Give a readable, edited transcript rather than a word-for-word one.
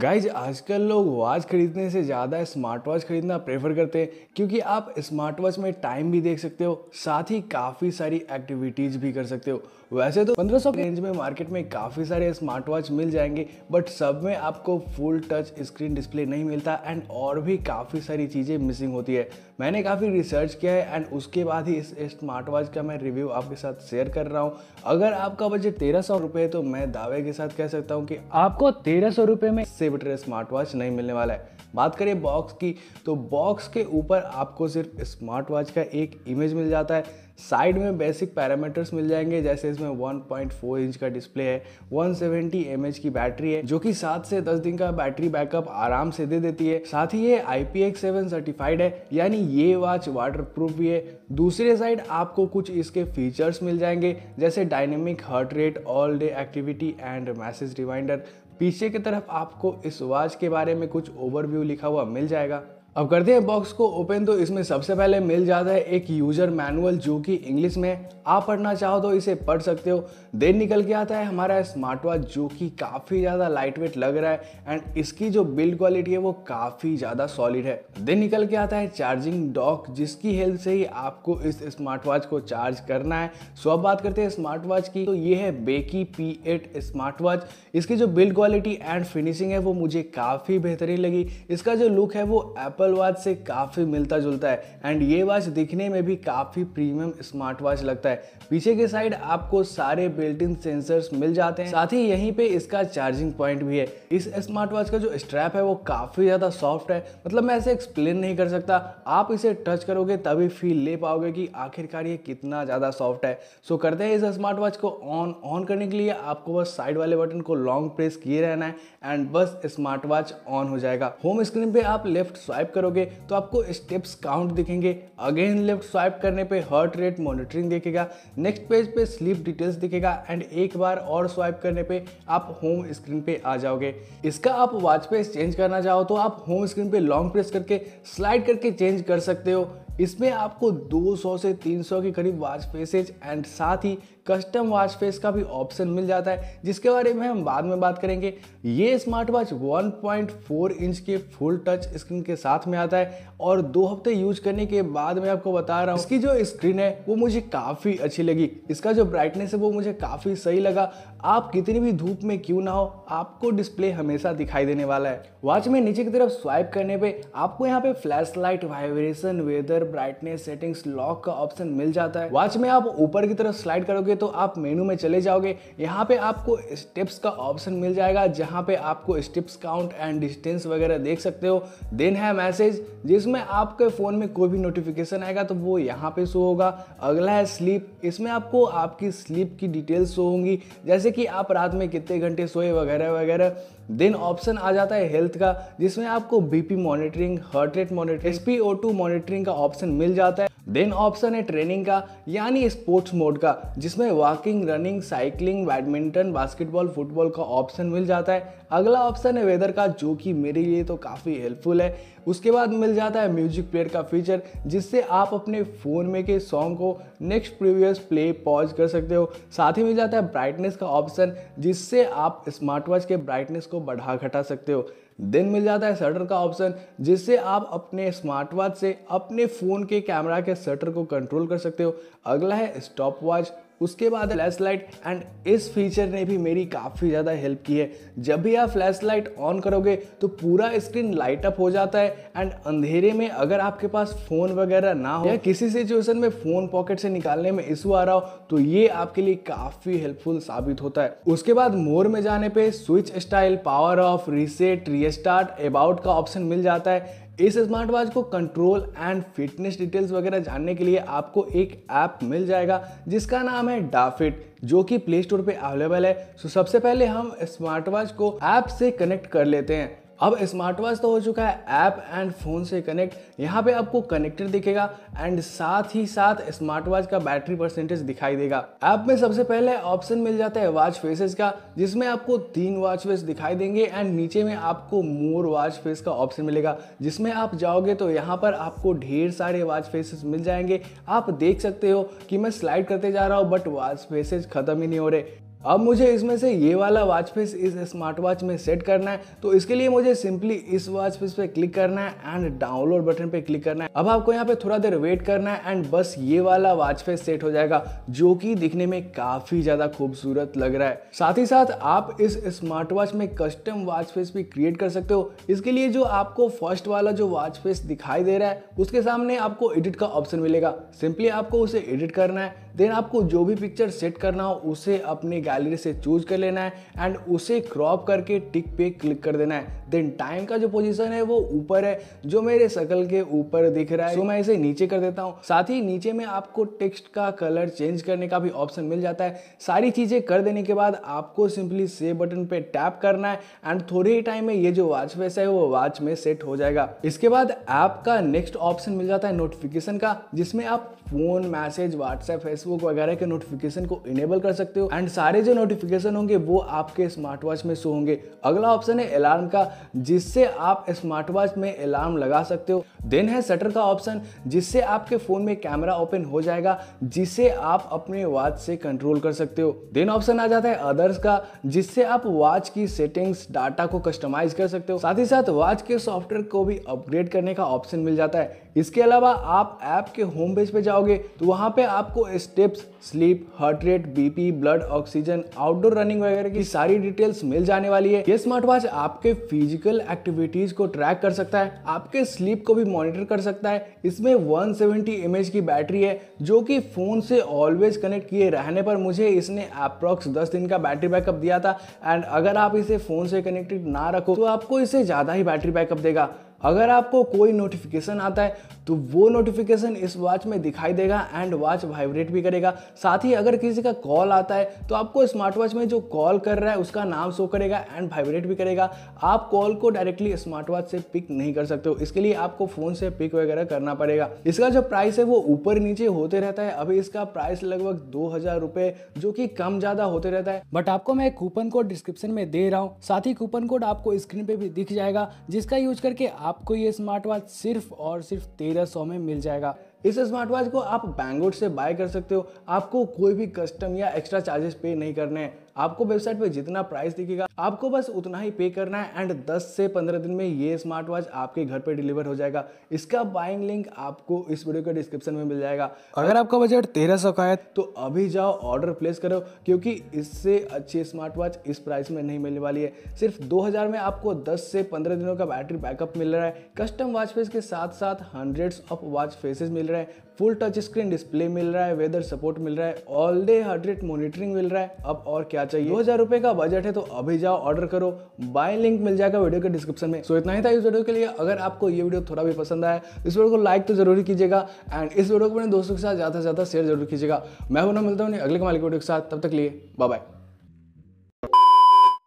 Guys आजकल लोग watch खरीदने से ज़्यादा स्मार्ट वॉच खरीदना प्रेफर करते हैं, क्योंकि आप स्मार्ट वॉच में टाइम भी देख सकते हो, साथ ही काफ़ी सारी एक्टिविटीज़ भी कर सकते हो। वैसे तो 1500 रेंज में मार्केट में काफ़ी सारे स्मार्ट वॉच मिल जाएंगे, बट सब में आपको फुल टच स्क्रीन डिस्प्ले नहीं मिलता एंड और भी काफ़ी सारी चीज़ें मिसिंग होती है। मैंने काफ़ी रिसर्च किया है एंड उसके बाद ही इस स्मार्ट वॉच का मैं रिव्यू आपके साथ शेयर कर रहा हूँ। अगर आपका बजट 1300 रुपये है तो मैं दावे के साथ कह सकता हूँ कि आपको 1300 रुपये में से बेटर स्मार्ट वॉच नहीं मिलने वाला है। बात करें बॉक्स की, तो बॉक्स के ऊपर आपको सिर्फ स्मार्ट वॉच का एक इमेज मिल जाता है। साइड में बेसिक पैरामीटर्स मिल जाएंगे, जैसे इसमें 1.4 इंच का डिस्प्ले है, 170 mAh की बैटरी है जो कि 7 से 10 दिन का बैटरी बैकअप आराम से दे देती है। साथ ही ये IPX7 सर्टिफाइड है, यानी ये वॉच वाटरप्रूफ भी है। दूसरे साइड आपको कुछ इसके फीचर्स मिल जाएंगे, जैसे dynamic heart rate, all day activity and message reminder. पीछे की तरफ आपको इस वॉच के बारे में कुछ ओवरव्यू लिखा हुआ मिल जाएगा। अब करते हैं बॉक्स को ओपन, तो इसमें सबसे पहले मिल जाता है एक यूजर मैनुअल जो कि इंग्लिश में है। आप पढ़ना चाहो तो इसे पढ़ सकते हो। देन निकल के आता है हमारा स्मार्ट वॉच जो कि काफ़ी ज़्यादा लाइट वेट लग रहा है एंड इसकी जो बिल्ड क्वालिटी है वो काफ़ी ज़्यादा सॉलिड है। देन निकल के आता है चार्जिंग डॉक, जिसकी हेल्प से ही आपको इस स्मार्ट वॉच को चार्ज करना है। सो अब बात करते हैं स्मार्ट वॉच की, तो ये है बेकी P8 स्मार्ट वॉच। इसकी जो बिल्ड क्वालिटी एंड फिनिशिंग है वो मुझे काफ़ी बेहतरीन लगी। इसका जो लुक है वो वॉच से काफी मिलता जुलता है एंड ये वॉच दिखने में भी काफी प्रीमियम स्मार्ट वॉच लगता है। पीछे के साइड आपको सारे बिल्ट इन सेंसर्स मिल जाते हैं, साथ ही यहीं पे इसका चार्जिंग पॉइंट भी है। इस स्मार्ट वॉच का जो स्ट्रैप है वो काफी ज्यादा सॉफ्ट है, मतलब मैं ऐसे एक्सप्लेन नहीं कर सकता, आप इसे टच करोगे तभी फील ले पाओगे कि आखिरकार ये कितना ज्यादा सॉफ्ट है। सो करते हैं इस स्मार्ट वॉच को ऑन करने के लिए आपको बस साइड वाले बटन को लॉन्ग प्रेस किए रहना है एंड बस स्मार्ट वॉच ऑन हो जाएगा। होम स्क्रीन पे आप लेफ्ट स्वाइप करोगे तो आपको स्टेप्स काउंट दिखेंगे, अगेन लेफ्ट स्वाइप करने पे हार्ट रेट मॉनिटरिंग दिखेगा, नेक्स्ट पेज पे स्लीप डिटेल्स दिखेगा एंड एक बार और स्वाइप करने पे आप होम स्क्रीन पे आ जाओगे। इसका आप वॉच पेज चेंज करना चाहो तो आप होम स्क्रीन पे लॉन्ग प्रेस करके स्लाइड करके चेंज कर सकते हो। इसमें आपको 200 से 300 के करीब वॉच फेसेज एंड साथ ही कस्टम वॉच फेस का भी ऑप्शन मिल जाता है, जिसके बारे में हम बाद में बात करेंगे। ये स्मार्ट वॉच 1.4 इंच के फुल टच स्क्रीन के साथ में आता है और 2 हफ्ते यूज करने के बाद मैं आपको बता रहा हूँ इसकी जो स्क्रीन है वो मुझे काफ़ी अच्छी लगी। इसका जो ब्राइटनेस है वो मुझे काफ़ी सही लगा। आप कितनी भी धूप में क्यों ना हो, आपको डिस्प्ले हमेशा दिखाई देने वाला है। वॉच में नीचे की तरफ स्वाइप करने पर आपको यहाँ पे flash light, vibration, weather, brightness settings, lock का ऑप्शन मिल जाता है। वॉच में आप ऊपर की तरफ स्लाइड करोगे तो आप मेनू में चले जाओगे, यहाँ पे आपको स्टेप्स का ऑप्शन मिल जाएगा, जहाँ पे आपको स्टेप्स काउंट एंड डिस्टेंस वगैरह देख सकते हो। देन है मैसेज, जिसमें आपके फोन में कोई भी नोटिफिकेशन आएगा तो वो यहाँ पे शो होगा। अगला है स्लीप, इसमें आपको आपकी स्लीप की डिटेल्स शो होंगी, जैसे कि आप रात में कितने घंटे सोए वगैरह वगैरह। देन ऑप्शन आ जाता है हेल्थ का, जिसमें आपको BP monitoring, heart rate monitoring, SpO2 monitoring का ऑप्शन मिल जाता है। देन ऑप्शन है ट्रेनिंग का, यानी स्पोर्ट्स मोड का, जिसमें walking, running, cycling, badminton, basketball, football का ऑप्शन मिल जाता है। अगला ऑप्शन है वेदर का, जो कि मेरे लिए तो काफ़ी हेल्पफुल है। उसके बाद मिल जाता है म्यूजिक प्लेयर का फीचर, जिससे आप अपने फ़ोन में के सॉन्ग को नेक्स्ट, प्रीवियस, प्ले, पॉज कर सकते हो। साथ ही मिल जाता है ब्राइटनेस का ऑप्शन, जिससे आप स्मार्ट वॉच के ब्राइटनेस को बढ़ा घटा सकते हो। देन मिल जाता है शटर का ऑप्शन, जिससे आप अपने स्मार्ट वॉच से अपने फ़ोन के कैमरा के शटर को कंट्रोल कर सकते हो। अगला है स्टॉप वॉच, उसके बाद फ्लैश लाइट एंड इस फीचर ने भी मेरी काफ़ी ज़्यादा हेल्प की है। जब भी आप फ्लैश लाइट ऑन करोगे तो पूरा स्क्रीन लाइट अप हो जाता है एंड अंधेरे में अगर आपके पास फ़ोन वगैरह ना हो या किसी सिचुएशन में फ़ोन पॉकेट से निकालने में इशू आ रहा हो तो ये आपके लिए काफ़ी हेल्पफुल साबित होता है। उसके बाद मोर में जाने पर switch style, power off, reset, restart, about का ऑप्शन मिल जाता है। इस स्मार्ट वॉच को कंट्रोल एंड फिटनेस डिटेल्स वगैरह जानने के लिए आपको एक ऐप मिल जाएगा, जिसका नाम है डाफिट, जो कि प्ले स्टोर पे अवेलेबल है। सो सबसे पहले हम स्मार्ट वॉच को ऐप से कनेक्ट कर लेते हैं। अब स्मार्ट वॉच तो हो चुका है ऐप एंड फ़ोन से कनेक्ट, यहाँ पे आपको कनेक्टेड दिखेगा एंड साथ ही साथ स्मार्ट वॉच का बैटरी परसेंटेज दिखाई देगा। ऐप में सबसे पहले ऑप्शन मिल जाता है वॉच फेसेस का, जिसमें आपको 3 वॉच फेस दिखाई देंगे एंड नीचे में आपको मोर वॉच फेस का ऑप्शन मिलेगा, जिसमें आप जाओगे तो यहाँ पर आपको ढेर सारे वॉच फेसेस मिल जाएंगे। आप देख सकते हो कि मैं स्लाइड करते जा रहा हूँ बट वॉच फेसेस ख़त्म ही नहीं हो रहे। अब मुझे इसमें से ये वाला वॉच फेस इस स्मार्ट वॉच में सेट करना है, तो इसके लिए मुझे सिंपली इस वॉच फेस पे क्लिक करना है एंड डाउनलोड बटन पे क्लिक करना है। अब आपको यहाँ पे थोड़ा देर वेट करना है एंड बस ये वाला वॉच फेस सेट हो जाएगा, जो कि दिखने में काफी ज्यादा खूबसूरत लग रहा है। साथ ही साथ आप इस स्मार्ट वॉच में कस्टम वॉच फेस भी क्रिएट कर सकते हो। इसके लिए जो आपको फर्स्ट वाला जो वॉच फेस दिखाई दे रहा है उसके सामने आपको एडिट का ऑप्शन मिलेगा, सिंपली आपको उसे एडिट करना है। देन आपको जो भी पिक्चर सेट करना हो उसे अपनी गैलरी से चूज कर लेना है एंड उसे क्रॉप करके टिक पे क्लिक कर देना है। देन टाइम का जो पोजीशन है वो ऊपर है, जो मेरे शकल के ऊपर दिख रहा है, सो मैं इसे नीचे कर देता हूँ। साथ ही नीचे में आपको टेक्स्ट का कलर चेंज करने का भी ऑप्शन मिल जाता है। सारी चीजें कर देने के बाद आपको सिंपली सेव बटन पे टैप करना है एंड थोड़े ही टाइम में ये जो वॉच फेस है वो वॉच में सेट हो जाएगा। इसके बाद ऐप का नेक्स्ट ऑप्शन मिल जाता है नोटिफिकेशन का, जिसमें आप फोन, मैसेज, व्हाट्सएप, फेसबुक वगैरह के नोटिफिकेशन को इनेबल कर सकते हो एंड सारे जो नोटिफिकेशन होंगे वो आपके स्मार्ट वॉच में शो होंगे। अगला ऑप्शन है अलार्म का, जिससे आप स्मार्ट वॉच में अलार्म लगा सकते हो। देन है शटर का ऑप्शन, जिससे आपके फोन में कैमरा ओपन हो जाएगा, जिसे आप अपने वॉच से कंट्रोल कर सकते हो। देन ऑप्शन आ जाता है अदर्स का, जिससे आप वॉच की सेटिंग्स, डाटा को कस्टमाइज कर सकते हो। साथ ही साथ वॉच के सॉफ्टवेयर को भी अपग्रेड करने का ऑप्शन मिल जाता है। इसके अलावा आप ऐप के होम पेज पे जाओगे तो वहां पे आपको steps, sleep, heart rate, BP, blood oxygen, outdoor running वगैरह की सारी डिटेल्स मिल जाने वाली है। ये स्मार्ट वॉच आपके फिजिकल एक्टिविटीज को ट्रैक कर सकता है, आपके स्लीप को भी मॉनिटर कर सकता है। इसमें 170 mAh की बैटरी है, जो कि फोन से ऑलवेज कनेक्ट किए रहने पर मुझे इसने अप्रॉक्स 10 दिन का बैटरी बैकअप दिया था एंड अगर आप इसे फोन से कनेक्टेड ना रखो तो आपको इसे ज्यादा ही बैटरी बैकअप देगा। अगर आपको कोई नोटिफिकेशन आता है तो वो नोटिफिकेशन इस वॉच में दिखाई देगा एंड वॉच वाइब्रेट भी करेगा। साथ ही अगर किसी का कॉल आता है तो आपको स्मार्ट वॉच में जो कॉल कर रहा है उसका नाम शो करेगा एंड वाइब्रेट भी करेगा। आप कॉल को डायरेक्टली स्मार्ट वॉच से पिक नहीं कर सकते हो, इसके लिए आपको फोन से पिक वगैरह करना पड़ेगा। इसका जो प्राइस है वो ऊपर नीचे होते रहता है। अभी इसका प्राइस लगभग 2000 रुपये, जो कि कम ज्यादा होते रहता है, बट आपको मैं कूपन कोड डिस्क्रिप्शन में दे रहा हूँ। साथ ही कूपन कोड आपको स्क्रीन पे भी दिख जाएगा, जिसका यूज करके आपको ये स्मार्ट वॉच सिर्फ और सिर्फ 1300 में मिल जाएगा। इस स्मार्ट वॉच को आप बैंगलोर से बाय कर सकते हो, आपको कोई भी कस्टम या एक्स्ट्रा चार्जेस पे नहीं करने हैं। आपको वेबसाइट पे जितना प्राइस दिखेगा आपको बस उतना ही पे करना है एंड 10 से 15 दिन में ये स्मार्ट वॉच आपके घर पे डिलीवर हो जाएगा। इसका बाइंग लिंक आपको इस वीडियो के डिस्क्रिप्शन में मिल जाएगा। अगर आपका बजट 1300 का है तो अभी जाओ ऑर्डर प्लेस करो, क्योंकि इससे अच्छी स्मार्ट वॉच इस प्राइस में नहीं मिलने वाली है। सिर्फ 2000 में आपको 10 से 15 दिनों का बैटरी बैकअप मिल रहा है, कस्टम वॉच फेस के साथ साथ हंड्रेड्स ऑफ वॉच फेसेस मिल रहा है, फुल टच स्क्रीन डिस्प्ले मिल रहा है, वेदर सपोर्ट मिल रहा है, all day heart rate monitoring मिल रहा है। अब और क्या चाहिए? 2000 रुपये का बजट है तो अभी जाओ ऑर्डर करो, बाय लिंक मिल जाएगा वीडियो के डिस्क्रिप्शन में। सो इतना ही था इस वीडियो के लिए। अगर आपको ये वीडियो थोड़ा भी पसंद आया, इस वीडियो को लाइक तो जरूर कीजिएगा एंड इस वीडियो को अपने दोस्तों के साथ ज़्यादा से ज़्यादा शेयर जरूर कीजिएगा। मैं मिलता हूँ अगले कमाल के वीडियो के साथ, तब तक लिए बाय बाय।